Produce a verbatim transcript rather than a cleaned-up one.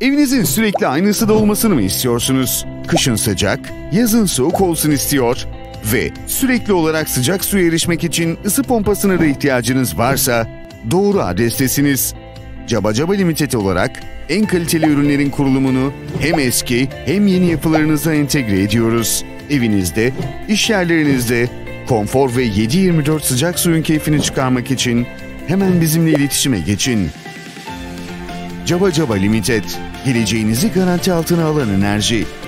Evinizin sürekli aynı ısıda olmasını mı istiyorsunuz? Kışın sıcak, yazın soğuk olsun istiyor ve sürekli olarak sıcak suya erişmek için ısı pompasına da ihtiyacınız varsa doğru adrestesiniz. Caba Caba Limited olarak en kaliteli ürünlerin kurulumunu hem eski hem yeni yapılarınıza entegre ediyoruz. Evinizde, iş yerlerinizde konfor ve yedi yirmi dört sıcak suyun keyfini çıkarmak için hemen bizimle iletişime geçin. Caba Caba Limited, geleceğinizi garanti altına alan enerji.